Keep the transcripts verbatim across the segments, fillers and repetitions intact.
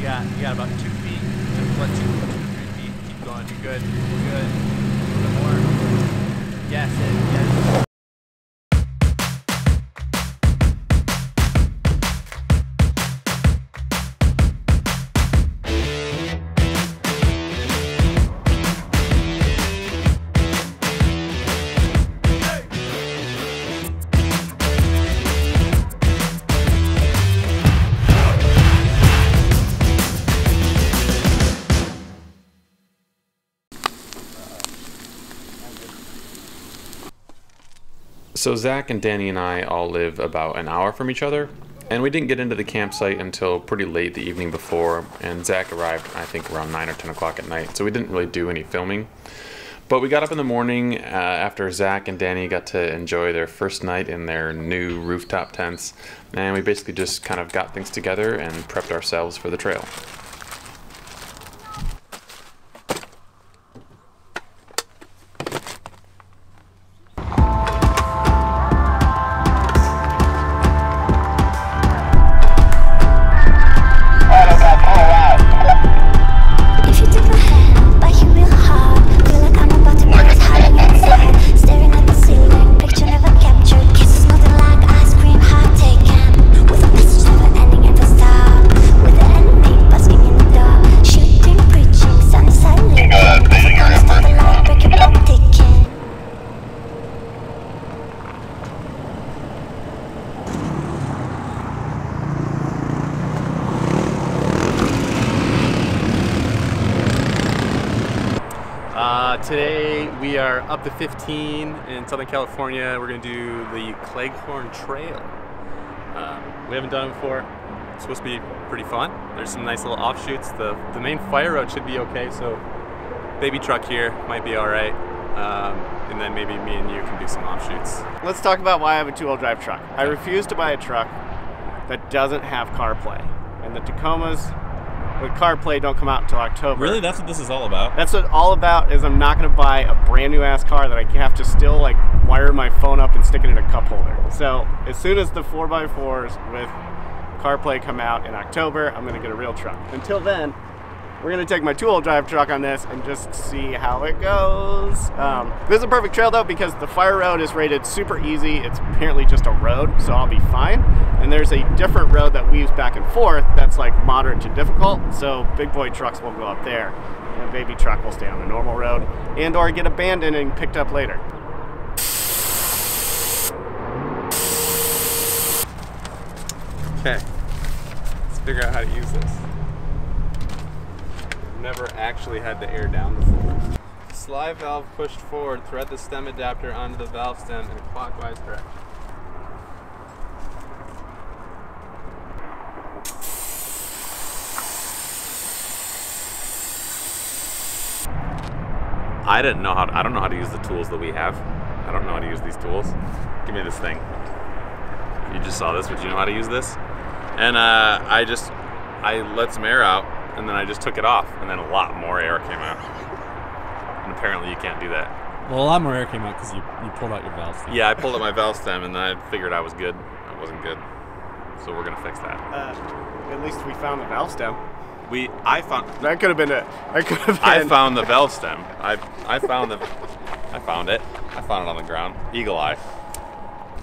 You got, you got about two feet. Just let two, two, three feet. Keep going. You're good. You're good. A little bit more. Yes, it, yes. So Zach and Danny and I all live about an hour from each other, and we didn't get into the campsite until pretty late the evening before, and Zach arrived I think around nine or ten o'clock at night, so we didn't really do any filming. But we got up in the morning uh, after Zach and Danny got to enjoy their first night in their new rooftop tents, and we basically just kind of got things together and prepped ourselves for the trail. Today we are up to fifteen in Southern California. We're going to do the Cleghorn Trail. Um, we haven't done it before. It's supposed to be pretty fun. There's some nice little offshoots. The, the main fire road should be okay, so baby truck here might be all right. Um, and then maybe me and you can do some offshoots. Let's talk about why I have a two-wheel drive truck. I refuse to buy a truck that doesn't have CarPlay. And the Tacomas with CarPlay don't come out until October. Really? That's what this is all about? That's what all about is I'm not going to buy a brand new ass car that I have to still like wire my phone up and stick it in a cup holder. So as soon as the four by fours with CarPlay come out in October, I'm going to get a real truck. Until then, we're going to take my two-wheel drive truck on this and just see how it goes. Um, this is a perfect trail though because the fire road is rated super easy. It's apparently just a road, so I'll be fine. And there's a different road that weaves back and forth that's like moderate to difficult, so big boy trucks will go up there and a baby truck will stay on the normal road and or get abandoned and picked up later. Okay, let's figure out how to use this. Never actually had the air down before. Slide valve pushed forward, thread the stem adapter onto the valve stem in a clockwise direction. I didn't know how to, I don't know how to use the tools that we have. I don't know how to use these tools. Give me this thing. You just saw this, but you know how to use this? And uh, I just, I let some air out, and then I just took it off, and then a lot more air came out. And apparently you can't do that. Well, a lot more air came out because you, you pulled out your valve stem. Yeah, I pulled out my valve stem, and then I figured I was good. I wasn't good. So we're going to fix that. Uh, at least we found the valve stem. We, I found... That could have been it. I could have been... I found the valve stem. I, I found the... I found it. I found it on the ground. Eagle eye.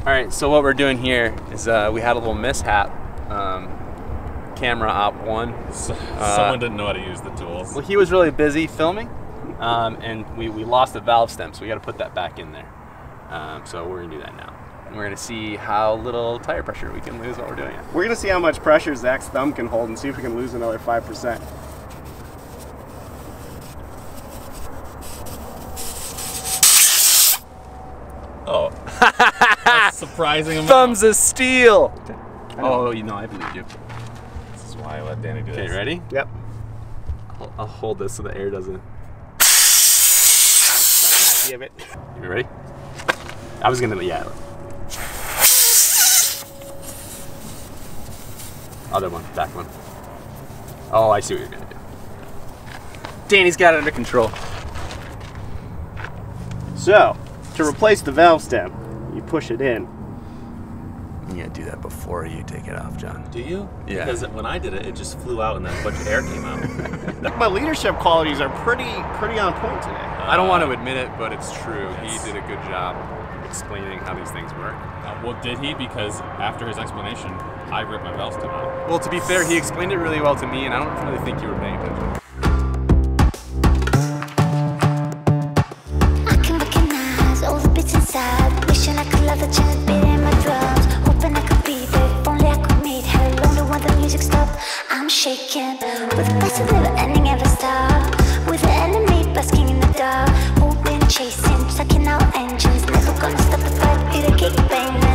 All right, so what we're doing here is uh, we had a little mishap. Um... Camera op one. Uh, Someone didn't know how to use the tools. Well, he was really busy filming, um, and we, we lost the valve stem, so we got to put that back in there. Um, so we're going to do that now. And we're going to see how little tire pressure we can lose while we're doing it. We're going to see how much pressure Zach's thumb can hold and see if we can lose another five percent. Oh. That's surprising amount. Thumb's of steel. Oh, you know, I believe you. I let Danny do this. Okay, ready? Yep. I'll, I'll hold this so the air doesn't. Give it. You ready? I was gonna, yeah. Other one, back one. Oh, I see what you're gonna do. Danny's got it under control. So, to replace the valve stem, you push it in. Yeah, do that before you take it off, John. Do you? Yeah. Because when I did it, it just flew out and then a bunch of air came out. My leadership qualities are pretty pretty on point today. Uh, I don't want to admit it, but it's true. Yes. He did a good job explaining how these things work. Uh, well, did he? Because after his explanation, I ripped my Velcro out. Well, to be fair, he explained it really well to me, and I don't really think you were paying attention. Shaking with the best of the ending ever star, with the enemy busking in the dark, hoping, chasing, sucking our engines, never gonna stop the fight, beat a kick bangness.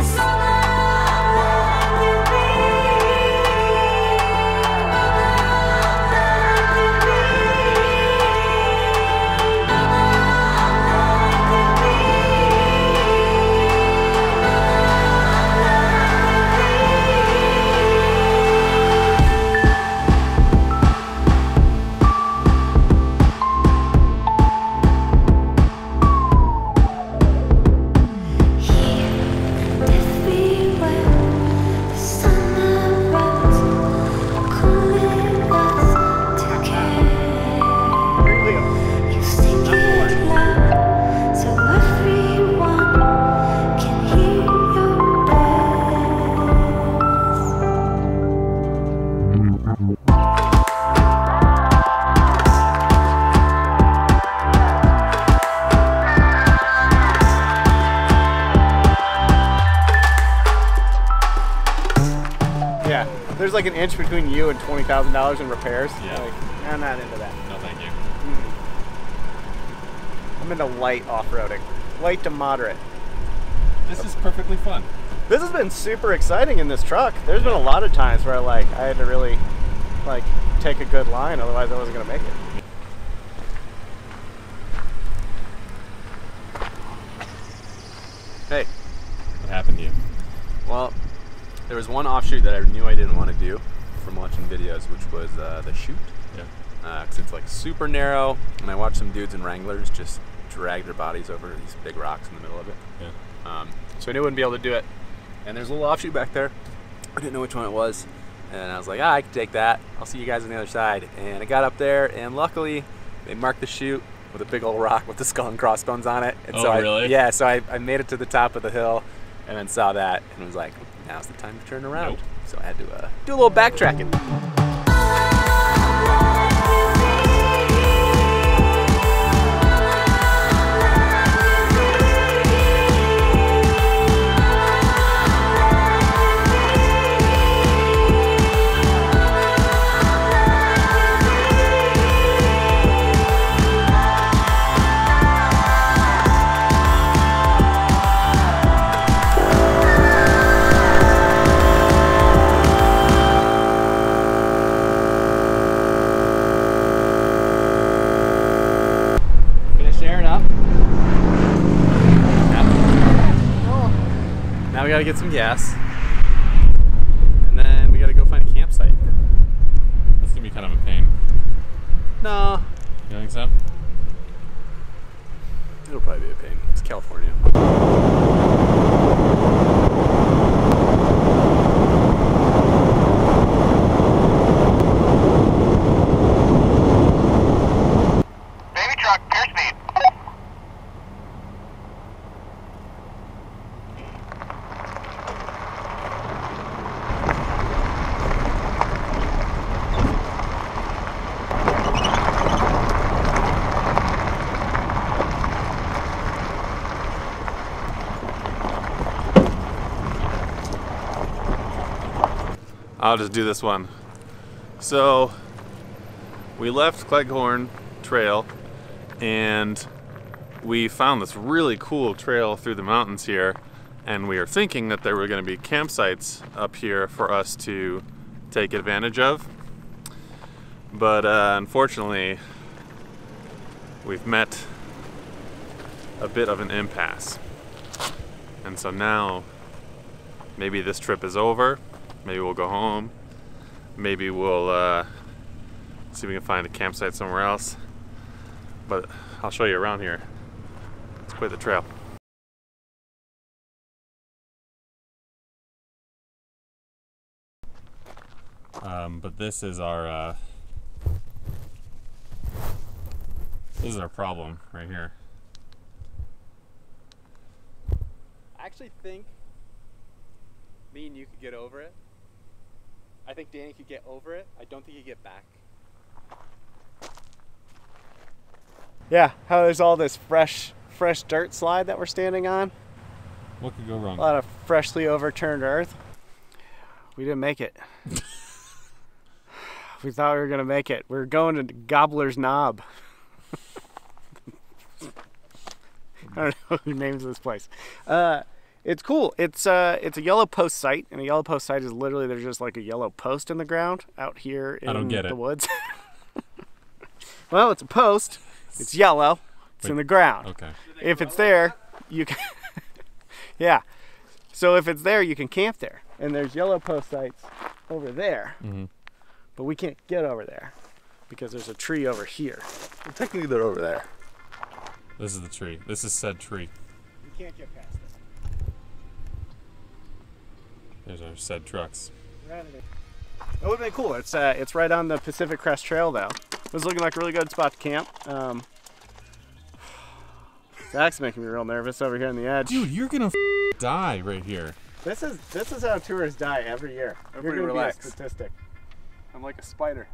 There's like an inch between you and twenty thousand dollars in repairs. Yeah. Like, I'm not into that. No, thank you. Mm-hmm. I'm into light off-roading. Light to moderate. This is perfectly fun. This has been super exciting in this truck. There's been a lot of times where like I had to really like take a good line, otherwise I wasn't gonna make it. Hey. What happened to you? Well, there was one offshoot that I knew I didn't want to do from watching videos, which was uh, the chute. Yeah. Uh, Cause it's like super narrow, and I watched some dudes in Wranglers just drag their bodies over these big rocks in the middle of it. Yeah. Um, so I knew I wouldn't be able to do it. And there's a little offshoot back there. I didn't know which one it was, and I was like, ah, I can take that. I'll see you guys on the other side. And I got up there, and luckily they marked the chute with a big old rock with the skull and crossbones on it. And oh, so I, really? Yeah. So I, I made it to the top of the hill, and then saw that, and was like, now's the time to turn around. Nope. So I had to uh, do a little backtracking. We gotta get some gas, and then we gotta go find a campsite. That's gonna be kind of a pain. No. You think so? It'll probably be a pain. It's California. I'll just do this one. So we left Cleghorn Trail and we found this really cool trail through the mountains here, and we were thinking that there were going to be campsites up here for us to take advantage of, but uh, unfortunately we've met a bit of an impasse, and so now maybe this trip is over. Maybe we'll go home. Maybe we'll uh, see if we can find a campsite somewhere else. But I'll show you around here. It's quite the trail. Um, but this is our uh, this is our problem right here. I actually think me and you could get over it. I think Danny could get over it. I don't think he'd get back. Yeah, how there's all this fresh, fresh dirt slide that we're standing on. What could go wrong? A lot of freshly overturned earth. We didn't make it. We thought we were gonna make it. We were going to Gobbler's Knob. I don't know who names this place. Uh, it's cool. It's uh, it's a yellow post site, and a yellow post site is literally there's just like a yellow post in the ground out here in I don't get the it. woods. Well, it's a post. It's yellow. It's Wait, in the ground. Okay. If it's there, you can. Yeah. So if it's there, you can camp there. And there's yellow post sites over there. Mm-hmm. But we can't get over there because there's a tree over here. Well, technically they're over there. This is the tree. This is said tree. You can't get past this. There's our said trucks. That would have been cool. It's uh, it's right on the Pacific Crest Trail though. It was looking like a really good spot to camp. Um, Zach's making me real nervous over here on the edge. Dude, you're gonna f die right here. This is this is how tourists die every year. Everybody you're gonna relax. Be a statistic. I'm like a spider.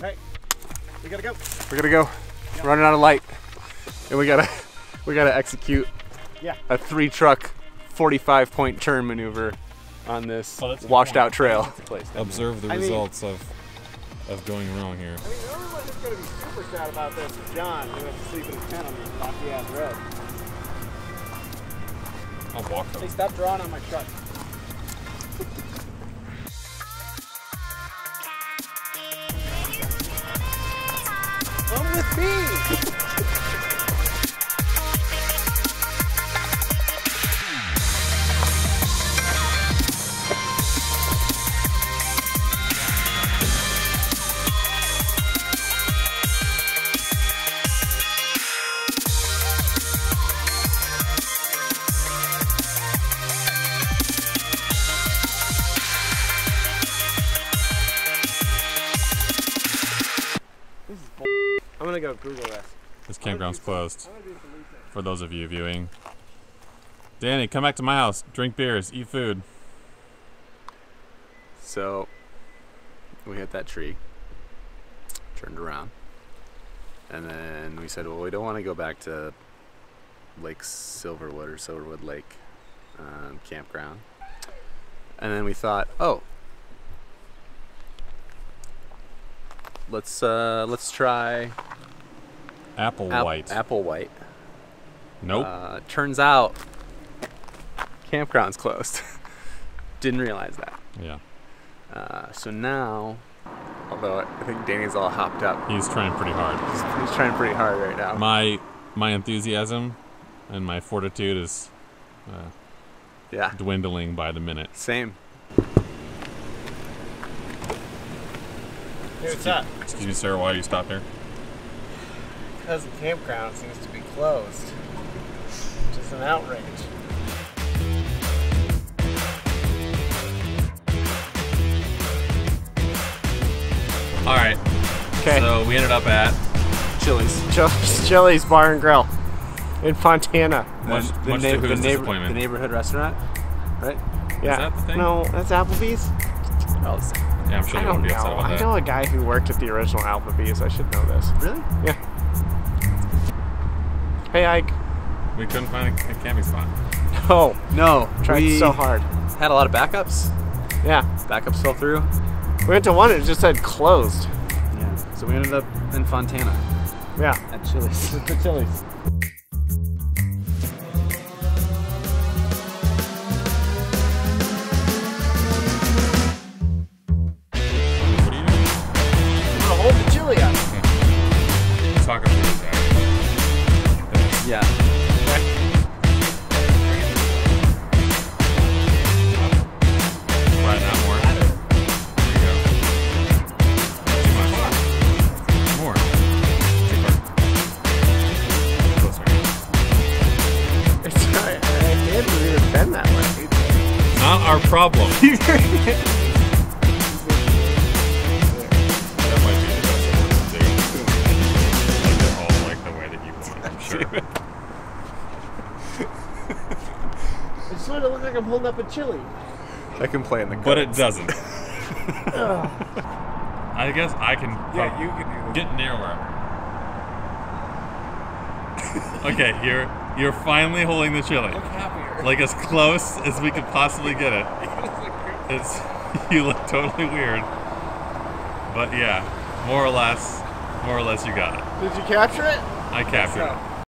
Hey, we gotta go. We gotta go. Yep. We're running out of light, and we gotta we gotta execute yeah. a three-truck, forty-five point turn maneuver on this oh, washed-out trail. That's a place, Observe the I results mean, of of going wrong here. I mean, the only one that's gonna be super sad about this is John, who has to sleep in his tent on the rocky-ass road. I'll walk up. They stopped drawing on my truck. Come with me! This is bull. I'm gonna go Google this. This campground's closed. For those of you viewing. Danny, come back to my house. Drink beers. Eat food. So, we hit that tree. Turned around. And then we said, well, we don't want to go back to Lake Silverwood or Silverwood Lake um, campground. And then we thought, oh. Let's uh, let's try apple ap white. Apple white. Nope. Uh, turns out campground's closed. Didn't realize that. Yeah. Uh, so now, although I think Danny's all hopped up. He's trying pretty hard. He's, he's trying pretty hard right now. My my enthusiasm and my fortitude is uh, yeah dwindling by the minute. Same. Hey, what's up? Excuse me, sir, why do you stop here? Because the campground seems to be closed. Just an outrage. Alright. Okay. So we ended up at Chili's. Chili's, Chili's Bar and Grill in Fontana. Much, the, much the, na the, neighbor the neighborhood restaurant, right? Yeah. Is that the thing? No, that's Applebee's. Oh, it's Yeah, I'm sure you won't be upset about that. I know a guy who worked at the original Applebee's. I should know this. Really? Yeah. Hey, Ike. We couldn't find a camping spot. No. No. Tried so hard. Had a lot of backups. Yeah. Backups fell through. We went to one and it just said closed. Yeah. So we ended up in Fontana. Yeah. At Chili's. At the Chili's. keep doing it. That might be the best one to do. Like they're all like the way that you want them, sure. It sort of looks like I'm holding up a chili. I can play in the cards. But it doesn't. I guess I can, yeah, you can do get nearer. Okay, you're you're finally holding the chili. Look happier. Like as close as we could possibly get it. It's you look totally weird. But yeah, more or less, more or less you got it. Did you capture it? I captured it.